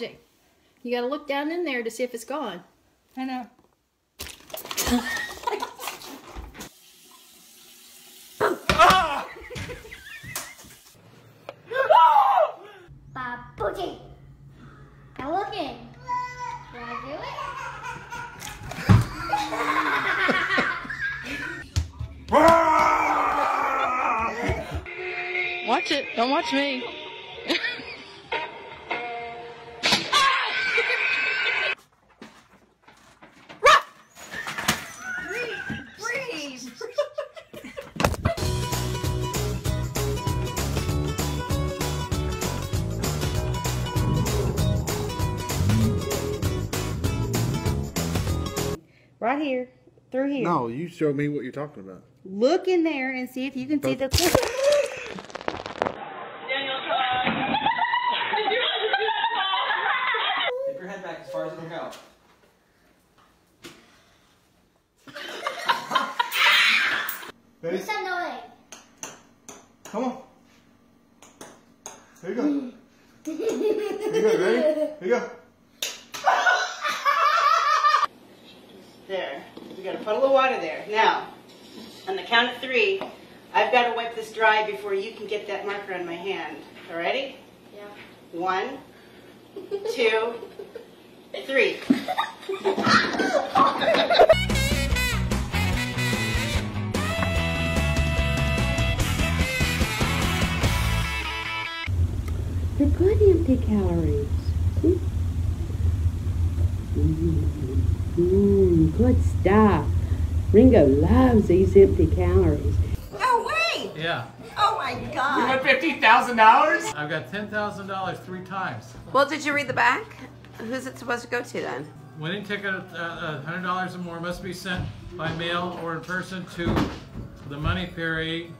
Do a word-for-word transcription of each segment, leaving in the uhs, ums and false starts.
magic. You gotta look down in there to see if it's gone. I know. Ah! Babuji! I'm looking. Did I do it? Watch it. Don't watch me. Right here, through here. No, you show me what you're talking about. Look in there and see if you can see the. Daniel, dip your head back as far as it'll go. Ready? Come on. Here you go. Here you go. Ready? Here you go. There, you got a puddle of water there. Now, on the count of three, I've got to wipe this dry before you can get that marker on my hand. All ready? Yeah. One, two, three. They're good empty calories. See? Mm-hmm. Mmm, good stuff. Ringo loves these empty calories. No way! Yeah. Oh my God. You won fifteen thousand dollars? I've got ten thousand dollars three times. Well, did you read the back? Who's it supposed to go to then? Winning ticket, uh, one hundred dollars or more, must be sent by mail or in person to the Money Ferry,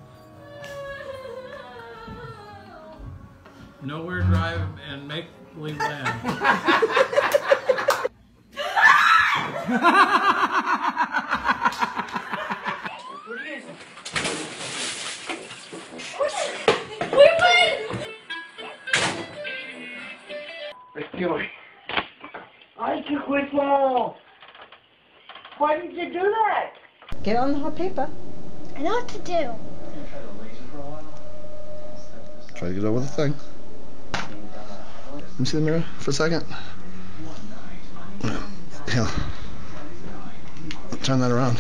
Nowhere Drive, and Make Believe Land. What it is? We win! What are you doing? I took with all. Why did you do that? Get on the hot paper. I know what to do. Try to get over the thing. Let me see the mirror for a second. Yeah. Turn that around.